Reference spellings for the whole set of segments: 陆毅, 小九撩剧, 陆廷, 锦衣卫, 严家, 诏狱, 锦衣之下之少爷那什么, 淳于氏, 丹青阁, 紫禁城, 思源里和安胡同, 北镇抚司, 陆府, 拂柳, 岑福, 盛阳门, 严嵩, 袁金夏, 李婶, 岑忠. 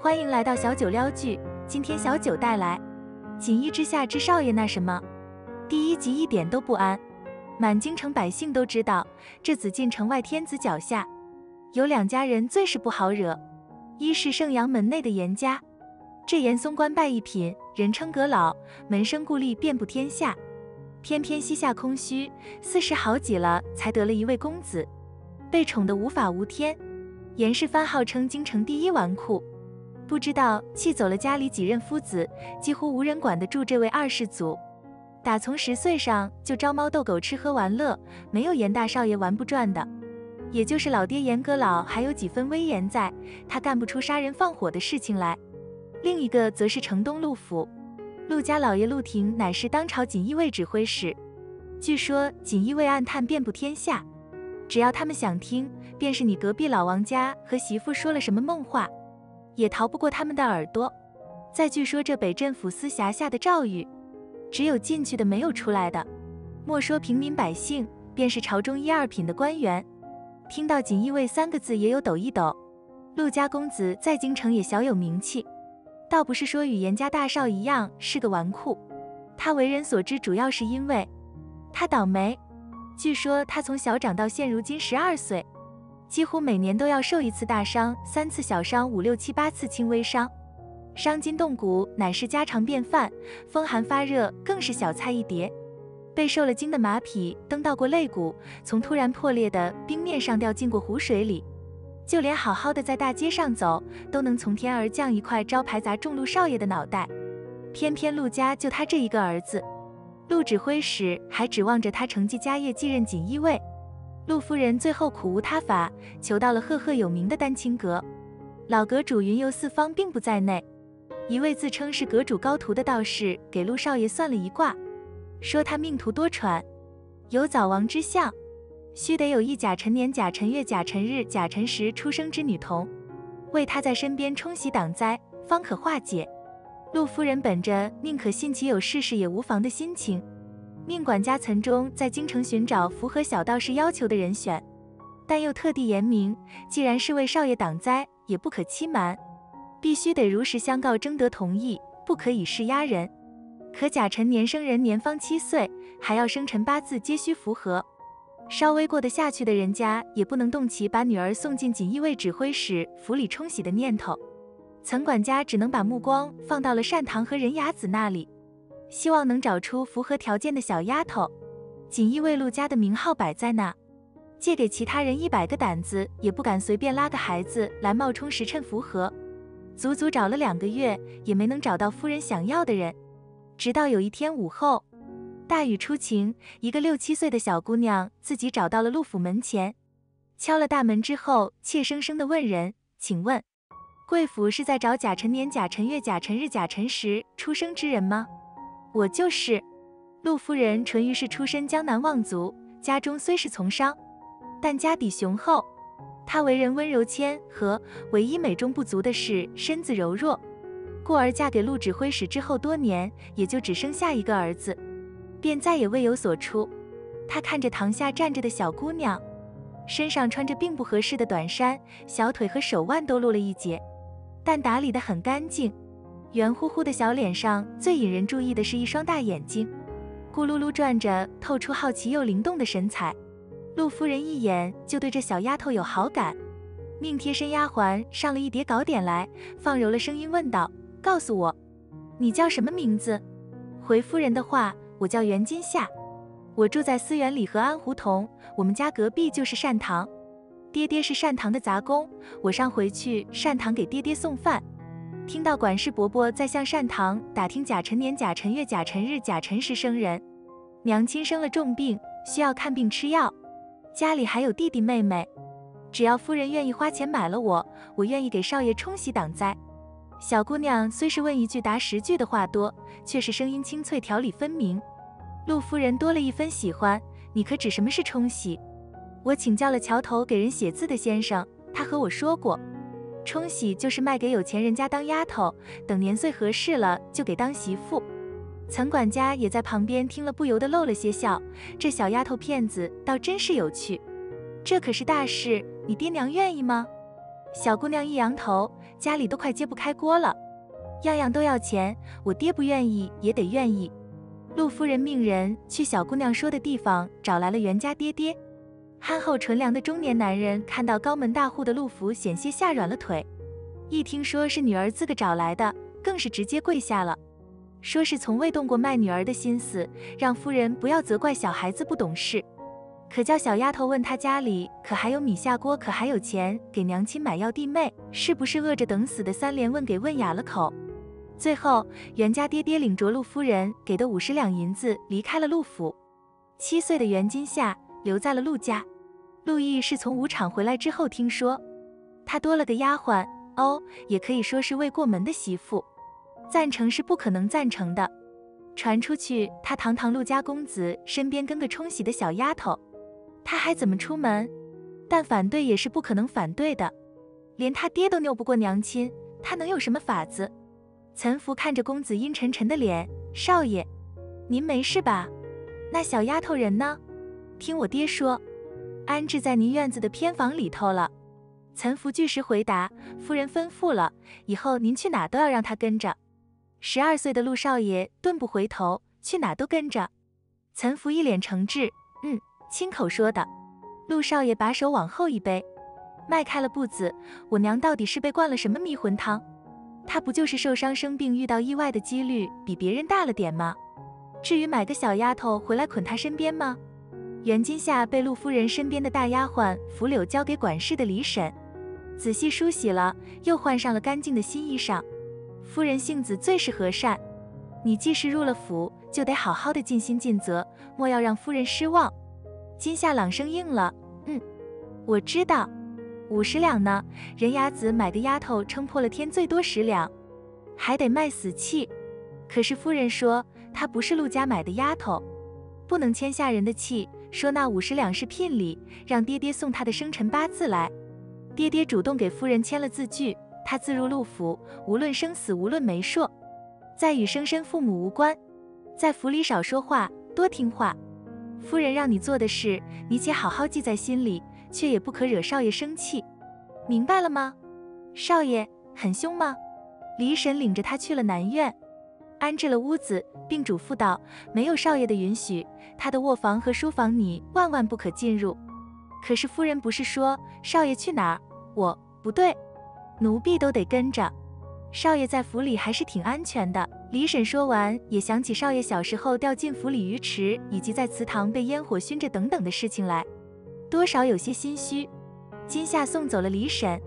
欢迎来到小九撩剧，今天小九带来《锦衣之下之少爷那什么》。第一集一点都不安。满京城百姓都知道，这紫禁城外天子脚下有两家人最是不好惹。一是盛阳门内的严家，这严嵩官拜一品，人称阁老，门生故吏遍布天下。偏偏膝下空虚，四十好几了才得了一位公子，被宠得无法无天。严氏番号称京城第一纨绔。不知道气走了家里几任夫子，几乎无人管得住这位二世祖。打从10岁上就招猫逗狗，吃喝玩乐，没有严大少爷玩不转的。也就是老爹严阁老还有几分威严在，他干不出杀人放火的事情来。另一个则是城东陆府，陆家老爷陆廷乃是当朝锦衣卫指挥使，据说锦衣卫暗探遍布天下，只要他们想听，便是你隔壁老王家和媳妇说了什么梦话，也逃不过他们的耳朵。再据说这北镇抚司辖下的诏狱，只有进去的没有出来的，莫说平民百姓，便是朝中1、2品的官员，听到锦衣卫3个字也有抖一抖。陆家公子在京城也小有名气，倒不是说与严家大少一样是个纨绔，他为人所知主要是因为他倒霉。据说他从小长到现如今12岁，几乎每年都要受1次大伤，3次小伤，5、6、7、8次轻微伤，伤筋动骨乃是家常便饭，风寒发热更是小菜一碟。被受了惊的马匹蹬到过肋骨，从突然破裂的冰面上掉进过湖水里，就连好好的在大街上走，都能从天而降一块招牌砸中陆少爷的脑袋。偏偏陆家就他这一个儿子，陆指挥使还指望着他承继家业，继任锦衣卫。陆夫人最后苦无他法，求到了赫赫有名的丹青阁。老阁主云游四方并不在内，一位自称是阁主高徒的道士给陆少爷算了一卦，说他命途多舛，有早亡之相，须得有一甲辰年、甲辰月、甲辰日、甲辰时出生之女童，为他在身边冲洗挡灾，方可化解。陆夫人本着宁可信其有世事也无妨的心情，命管家岑忠在京城寻找符合小道士要求的人选，但又特地严明，既然是为少爷挡灾，也不可欺瞒，必须得如实相告，征得同意，不可以势压人。可甲辰年生人年方7岁，还要生辰8字皆需符合，稍微过得下去的人家也不能动起把女儿送进锦衣卫指挥使府里冲洗的念头。岑管家只能把目光放到了单堂和任雅子那里，希望能找出符合条件的小丫头。锦衣卫陆家的名号摆在那，借给其他人100个胆子也不敢随便拉个孩子来冒充时辰符合。足足找了2个月也没能找到夫人想要的人。直到有一天午后，大雨初晴，一个6、7岁的小姑娘自己找到了陆府门前，敲了大门之后，怯生生地问人：“请问，贵府是在找甲辰年、甲辰月、甲辰日、甲辰时出生之人吗？”“我就是。”陆夫人淳于氏出身江南望族，家中虽是从商，但家底雄厚，她为人温柔谦和，唯一美中不足的是身子柔弱，故而嫁给陆指挥使之后多年，也就只生下一个儿子，便再也未有所出。她看着堂下站着的小姑娘，身上穿着并不合适的短衫，小腿和手腕都露了一截，但打理得很干净。圆乎乎的小脸上最引人注意的是一双大眼睛，咕噜噜转着，透出好奇又灵动的神采。陆夫人一眼就对这小丫头有好感，命贴身丫鬟上了一叠糕点来，放柔了声音问道：“告诉我，你叫什么名字？”回夫人的话：“我叫袁金夏，我住在思源里和安胡同，我们家隔壁就是单堂，爹爹是单堂的杂工，我上回去单堂给爹爹送饭，听到管事伯伯在向单堂打听甲辰年、甲辰月、甲辰日、甲辰时生人，娘亲生了重病，需要看病吃药，家里还有弟弟妹妹，只要夫人愿意花钱买了我，我愿意给少爷冲洗挡灾。”小姑娘虽是问1句答10句的话多，却是声音清脆，条理分明。陆夫人多了一分喜欢。“你可指什么是冲洗？我请教了桥头给人写字的先生，他和我说过，冲洗就是卖给有钱人家当丫头，等年岁合适了就给当媳妇。”岑管家也在旁边听了，不由得露了些笑，这小丫头片子倒真是有趣。“这可是大事，你爹娘愿意吗？”小姑娘一扬头，家里都快揭不开锅了，样样都要钱，我爹不愿意也得愿意。”陆夫人命人去小姑娘说的地方找来了袁家爹爹。憨厚纯良的中年男人看到高门大户的陆府，险些吓软了腿。一听说是女儿自个找来的，更是直接跪下了，说是从未动过卖女儿的心思，让夫人不要责怪小孩子不懂事。可叫小丫头问他家里可还有米下锅，可还有钱给娘亲买药，弟妹是不是饿着等死的，三连问给问哑了口。最后，袁家爹爹领着陆夫人给的50两银子离开了陆府。7岁的袁金夏留在了陆家。陆毅是从武场回来之后听说，他多了个丫鬟，也可以说是未过门的媳妇。赞成是不可能赞成的，传出去他堂堂陆家公子身边跟个冲洗的小丫头，他还怎么出门？但反对也是不可能反对的，连他爹都拗不过娘亲，他能有什么法子？岑福看着公子阴沉沉的脸，少爷，您没事吧？那小丫头人呢？听我爹说，安置在您院子的偏房里头了。岑福据实回答，夫人吩咐了，以后您去哪都要让她跟着。12岁的陆少爷顿不回头，去哪都跟着。岑福一脸诚挚，亲口说的。陆少爷把手往后一背，迈开了步子。我娘到底是被灌了什么迷魂汤？她不就是受伤生病遇到意外的几率比别人大了点吗？至于买个小丫头回来捆她身边吗？袁金夏被陆夫人身边的大丫鬟拂柳交给管事的李婶，仔细梳洗了，又换上了干净的新衣裳。夫人性子最是和善，你既是入了府，就得好好的尽心尽责，莫要让夫人失望。金夏朗声应了，我知道。50两呢，人伢子买个丫头撑破了天最多10两，还得卖死契。可是夫人说她不是陆家买的丫头，不能签下人的契，说那50两是聘礼，让爹爹送她的生辰八字来。爹爹主动给夫人签了字据，她自入陆府，无论生死，无论媒妁，再与生身父母无关，在府里少说话，多听话。夫人让你做的事，你且好好记在心里，却也不可惹少爷生气，明白了吗？少爷很凶吗？李婶领着他去了南院，安置了屋子，并嘱咐道：没有少爷的允许，他的卧房和书房你万万不可进入。可是夫人不是说少爷去哪儿，我不对，奴婢都得跟着。少爷在府里还是挺安全的。李婶说完，也想起少爷小时候掉进府里鱼池，以及在祠堂被烟火熏着等等的事情来，多少有些心虚。金夏送走了李婶，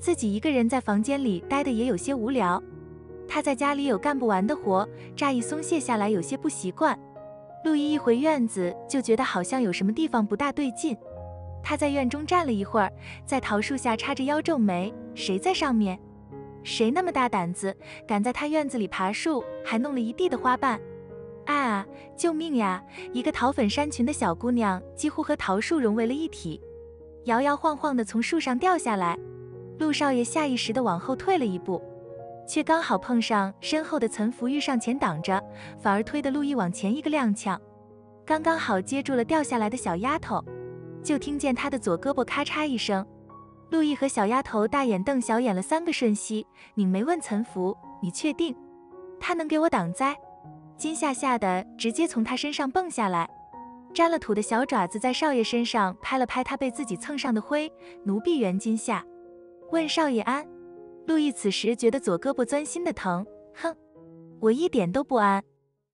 自己一个人在房间里待的也有些无聊。他在家里有干不完的活，乍一松懈下来有些不习惯。陆毅一回院子，就觉得好像有什么地方不大对劲。他在院中站了一会儿，在桃树下叉着腰皱眉，谁在上面？谁那么大胆子，敢在他院子里爬树，还弄了一地的花瓣？啊！救命呀！一个桃粉衫裙的小姑娘几乎和桃树融为了一体，摇摇晃晃地从树上掉下来。陆少爷下意识地往后退了一步，却刚好碰上身后的岑福玉上前挡着，反而推得陆毅往前一个踉跄，刚刚好接住了掉下来的小丫头。就听见他的左胳膊咔嚓一声。陆毅和小丫头大眼瞪小眼了3个瞬息，拧眉问岑福：“你确定他能给我挡灾？”金夏吓得直接从他身上蹦下来，沾了土的小爪子在少爷身上拍了拍他被自己蹭上的灰。奴婢袁金夏，问少爷安。陆毅此时觉得左胳膊钻心的疼，哼，我一点都不安。